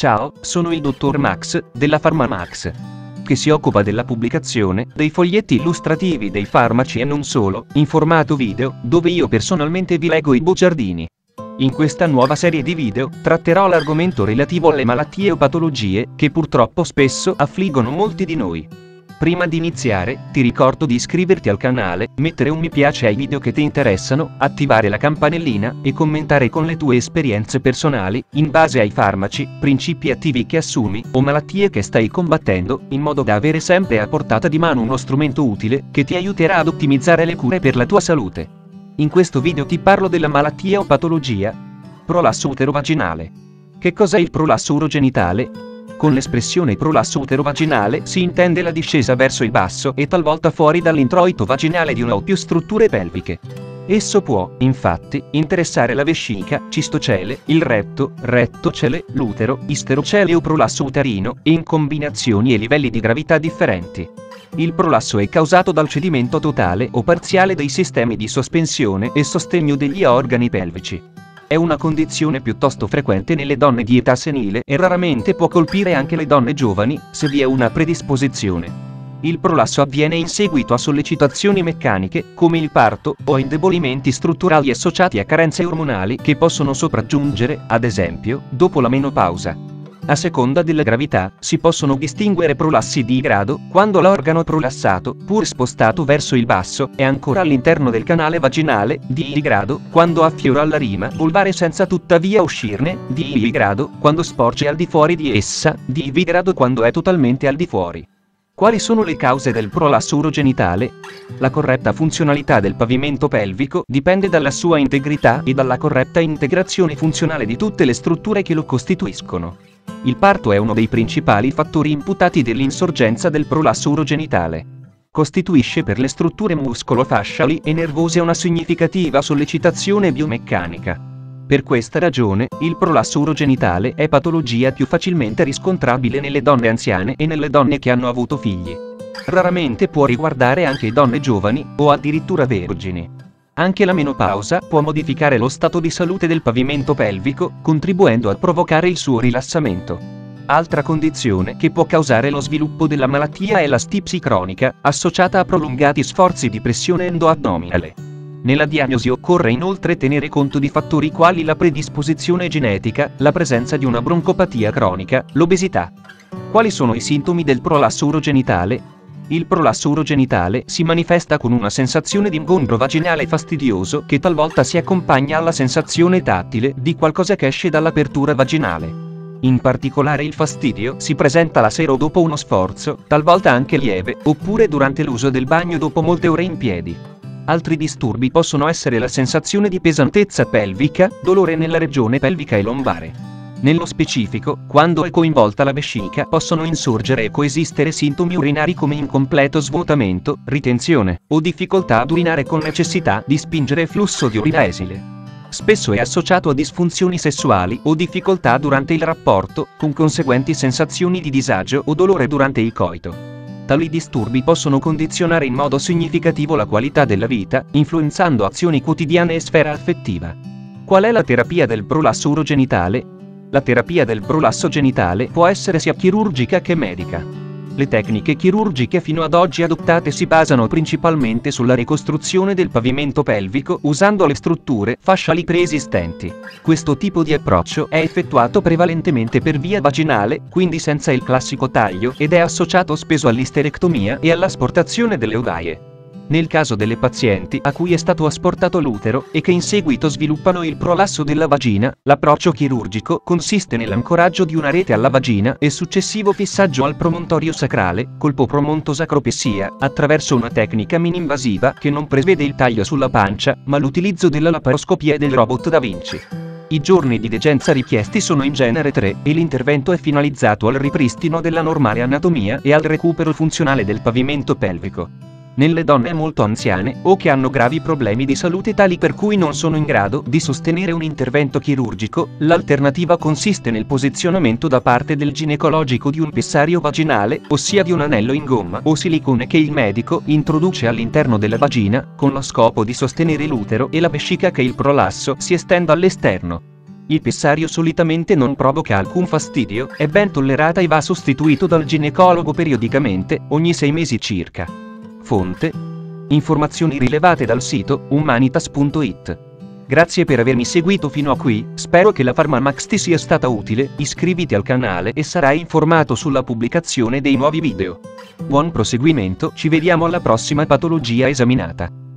Ciao, sono il dottor Max, della PharmaMax, che si occupa della pubblicazione dei foglietti illustrativi dei farmaci e non solo, in formato video, dove io personalmente vi leggo i bugiardini. In questa nuova serie di video, tratterò l'argomento relativo alle malattie o patologie, che purtroppo spesso affliggono molti di noi. Prima di iniziare, ti ricordo di iscriverti al canale, mettere un mi piace ai video che ti interessano, attivare la campanellina, e commentare con le tue esperienze personali, in base ai farmaci, principi attivi che assumi, o malattie che stai combattendo, in modo da avere sempre a portata di mano uno strumento utile, che ti aiuterà ad ottimizzare le cure per la tua salute. In questo video ti parlo della malattia o patologia prolasso uterovaginale. Che cos'è il prolasso urogenitale? Con l'espressione prolasso uterovaginale si intende la discesa verso il basso e talvolta fuori dall'introito vaginale di una o più strutture pelviche. Esso può, infatti, interessare la vescica, cistocele, il retto, rettocele, l'utero, isterocele o prolasso uterino, in combinazioni e livelli di gravità differenti. Il prolasso è causato dal cedimento totale o parziale dei sistemi di sospensione e sostegno degli organi pelvici. È una condizione piuttosto frequente nelle donne di età senile e raramente può colpire anche le donne giovani, se vi è una predisposizione. Il prolasso avviene in seguito a sollecitazioni meccaniche, come il parto, o a indebolimenti strutturali associati a carenze ormonali che possono sopraggiungere, ad esempio, dopo la menopausa. A seconda della gravità, si possono distinguere prolassi di grado, quando l'organo prolassato, pur spostato verso il basso, è ancora all'interno del canale vaginale, di grado, quando affiora alla rima vulvare senza tuttavia uscirne, di grado, quando sporge al di fuori di essa, di grado quando è totalmente al di fuori. Quali sono le cause del prolasso urogenitale? La corretta funzionalità del pavimento pelvico dipende dalla sua integrità e dalla corretta integrazione funzionale di tutte le strutture che lo costituiscono. Il parto è uno dei principali fattori imputati dell'insorgenza del prolasso urogenitale. Costituisce per le strutture muscolofasciali e nervose una significativa sollecitazione biomeccanica. Per questa ragione, il prolasso urogenitale è patologia più facilmente riscontrabile nelle donne anziane e nelle donne che hanno avuto figli. Raramente può riguardare anche donne giovani, o addirittura vergini. Anche la menopausa può modificare lo stato di salute del pavimento pelvico, contribuendo a provocare il suo rilassamento. Altra condizione che può causare lo sviluppo della malattia è la stipsi cronica, associata a prolungati sforzi di pressione endoaddominale. Nella diagnosi occorre inoltre tenere conto di fattori quali la predisposizione genetica, la presenza di una broncopatia cronica, l'obesità. Quali sono i sintomi del prolasso urogenitale? Il prolasso urogenitale si manifesta con una sensazione di ingombro vaginale fastidioso che talvolta si accompagna alla sensazione tattile di qualcosa che esce dall'apertura vaginale. In particolare il fastidio si presenta la sera o dopo uno sforzo, talvolta anche lieve, oppure durante l'uso del bagno dopo molte ore in piedi. Altri disturbi possono essere la sensazione di pesantezza pelvica, dolore nella regione pelvica e lombare. Nello specifico, quando è coinvolta la vescica, possono insorgere e coesistere sintomi urinari come incompleto svuotamento, ritenzione, o difficoltà ad urinare con necessità di spingere flusso di urina esile. Spesso è associato a disfunzioni sessuali o difficoltà durante il rapporto, con conseguenti sensazioni di disagio o dolore durante il coito. Tali disturbi possono condizionare in modo significativo la qualità della vita, influenzando azioni quotidiane e sfera affettiva. Qual è la terapia del prolasso urogenitale? La terapia del prolasso genitale può essere sia chirurgica che medica. Le tecniche chirurgiche fino ad oggi adottate si basano principalmente sulla ricostruzione del pavimento pelvico usando le strutture fasciali preesistenti. Questo tipo di approccio è effettuato prevalentemente per via vaginale, quindi senza il classico taglio, ed è associato spesso all'isterectomia e all'asportazione delle ovaie. Nel caso delle pazienti a cui è stato asportato l'utero e che in seguito sviluppano il prolasso della vagina, l'approccio chirurgico consiste nell'ancoraggio di una rete alla vagina e successivo fissaggio al promontorio sacrale, colpo-promonto-sacropessia, attraverso una tecnica mini-invasiva che non prevede il taglio sulla pancia, ma l'utilizzo della laparoscopia e del robot da Vinci. I giorni di degenza richiesti sono in genere 3 e l'intervento è finalizzato al ripristino della normale anatomia e al recupero funzionale del pavimento pelvico. Nelle donne molto anziane, o che hanno gravi problemi di salute tali per cui non sono in grado di sostenere un intervento chirurgico, l'alternativa consiste nel posizionamento da parte del ginecologico di un pessario vaginale, ossia di un anello in gomma o silicone che il medico introduce all'interno della vagina, con lo scopo di sostenere l'utero e la vescica che il prolasso si estenda all'esterno. Il pissario solitamente non provoca alcun fastidio, è ben tollerata e va sostituito dal ginecologo periodicamente, ogni 6 mesi circa. Fonte: informazioni rilevate dal sito humanitas.it. Grazie per avermi seguito fino a qui, spero che la PharmaMax ti sia stata utile, iscriviti al canale e sarai informato sulla pubblicazione dei nuovi video. Buon proseguimento, ci vediamo alla prossima patologia esaminata.